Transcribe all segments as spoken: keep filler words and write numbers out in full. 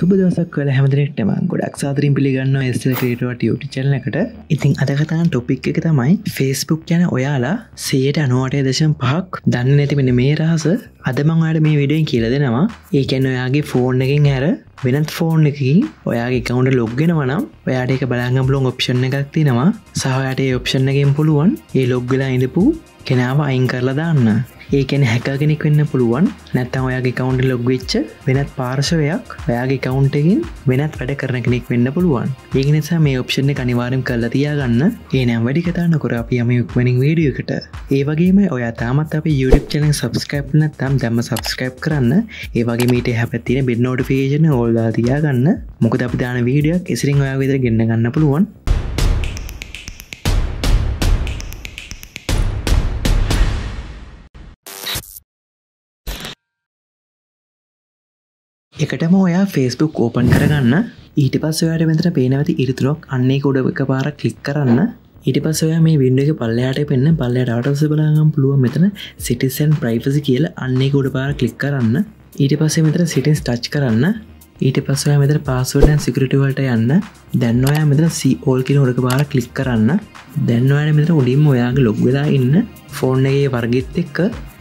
සුබ දවසක් ඔයාලා හැම දිනෙකට මම ගොඩක් සාදරයෙන් පිළිගන්නවා S L Creativity YouTube channel එකට. ඉතින් අද කතා කරන topic එක තමයි Facebook ගැන ඔයාලා one ninety-eight point five ක් දන්නේ නැති මෙන්න මේ රහස. අද මම ඔයාලට මේ වීඩියෝෙන් කියලා දෙනවා. ඒ කියන්නේ ඔයාගේ phone එකෙන් හැර වෙනත් phone එකකින් ඔයාගේ account එක log වෙනවා නම් ඔයාට ඒක බලංගම් බලංගම් option එකක් තියෙනවා. සහ ඔයාට ඒ option එකෙන් පුළුවන් ඒ log වෙලා ඉඳපු කෙනාව අයින් කරලා දාන්න. ඒ කියන්නේ hacker කෙනෙක් වෙන්න පුළුවන් නැත්නම් ඔයාගේ account එක log වෙච්ච වෙනත් පාර්ශවයක් ඔයාගේ account එකකින් වෙනත් වැඩ කරන කෙනෙක් වෙන්න පුළුවන්. ඒක නිසා මේ option එක අනිවාර්යයෙන් කරලා තියාගන්න. එහෙනම් වැඩි කතා නොකර අපි යමු upcoming video එකට. ඒ වගේම ඔයා තාමත් අපේ YouTube channel subscribe නැත්නම් දැම්ම subscribe කරන්න. ඒ වගේම ඊට එහා පැත්තේ තියෙන bell notification all දාලා තියාගන්න. මොකද අපි දාන video එක ඉස්සරින් ඔයාගේ විතර ගෙන්න ගන්න පුළුවන්. එකටම ඔයා Facebook open කරගන්න. ඊට පස්සේ ඔයාට මෙතන පේන ඇති ඉරිතුරක් අන්න ඒක උඩ එකපාරක් click කරන්න. ඊට පස්සේ ඔයා මේ window එක පල්ලෙහාට පෙන්න පල්ලෙහාට ආවට බලන්න පුළුවන් මෙතන citizen privacy කියලා අන්න ඒක උඩ පාර click කරන්න. ඊට පස්සේ මෙතන settings touch කරන්න. ඊට පස්සේ ඔයා මෙතන password and security වලට යන්න. දැන් ඔයා මෙතන see all කියන උඩ පාර click කරන්න. දැන් ඔයාලා මෙතන උඩින්ම ඔයාගේ log වෙලා ඉන්න phone එකේ වර්ගෙත් එක්ක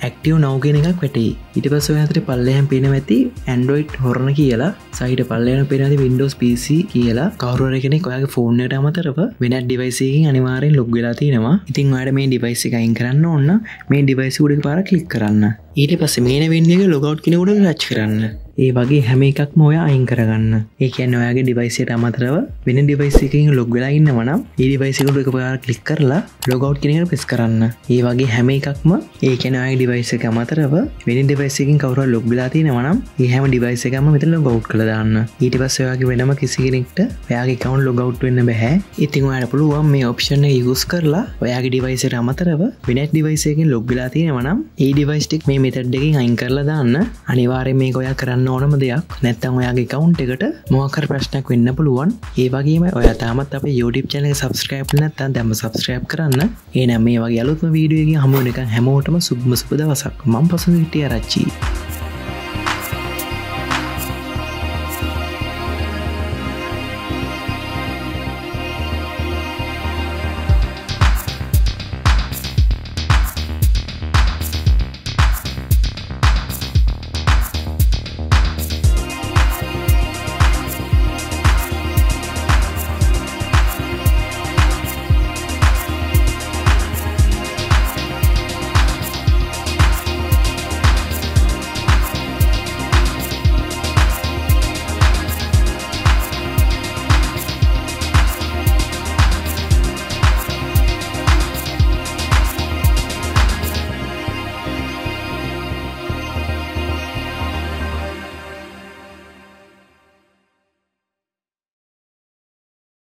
Active now කියන එකක් වැටේ. ඊට පස්සේ ඔය අතරේ පල්ලෙහාම පේනවා ඇති Android හොරන කියලා. සයිඩ් පල්ලෙහාම පේනවා ඇති Windows P C කියලා. කවුරු හරි කෙනෙක් ඔයාගේ phone එකට අමතරව වෙනත් device එකකින් අනිවාර්යෙන් log වෙලා තිනවා. ඉතින් ඔයාලා මේ device එක අයින් කරන්න ඕන. මේ device උඩ පාර click කරන්න. ඊට පස්සේ මේන වෙන්න එක log out කියන උඩ touch කරන්න. ඒ වගේ හැම එකක්ම ඔයා අයින් කරගන්න. ඒ කියන්නේ ඔයාගේ device එකට අමතරව වෙන device එකකින් log වෙලා ඉන්නවා නම් ඒ device එක උඩ එක පාර click කරලා log out කියන එකට press කරන්න. ඒ වගේ හැම එකක්ම ඒ කියන්නේ ඔයාගේ device එක අමතරව වෙන device එකකින් කවුරු හරි log වෙලා තියෙනවා නම් ඒ හැම device එකක්ම මෙතන log out කරලා දාන්න. ඊට පස්සේ ඔයාගේ වෙනම කිසි කෙනෙක්ට ඔයාගේ account log out වෙන්න බෑ. ඉතින් ඔයාලා පුළුවන් මේ option එක use කරලා ඔයාගේ device එකට අමතරව වෙනත් device එකකින් log වෙලා තියෙනවා නම් ඒ device එක මේ method එකකින් අයින් කරලා දාන්න. අනිවාර්යයෙන් මේක ඔයා කරන්න ඕනම දෙයක්. නැත්නම් ඔයාගේ account එකට මොකක් හරි ප්‍රශ්නයක් වෙන්න පුළුවන්. ඒ වගේම ඔයා තාමත් අපේ YouTube channel එක subscribe කරලා නැත්නම් දැන්ම subscribe කරන්න. එහෙනම් මේ වගේ අලුත්ම video එකකින් හමු වෙනකන් හැමෝටම සුබ දවසක්. මම පසුගිය හිටිය රච්චි.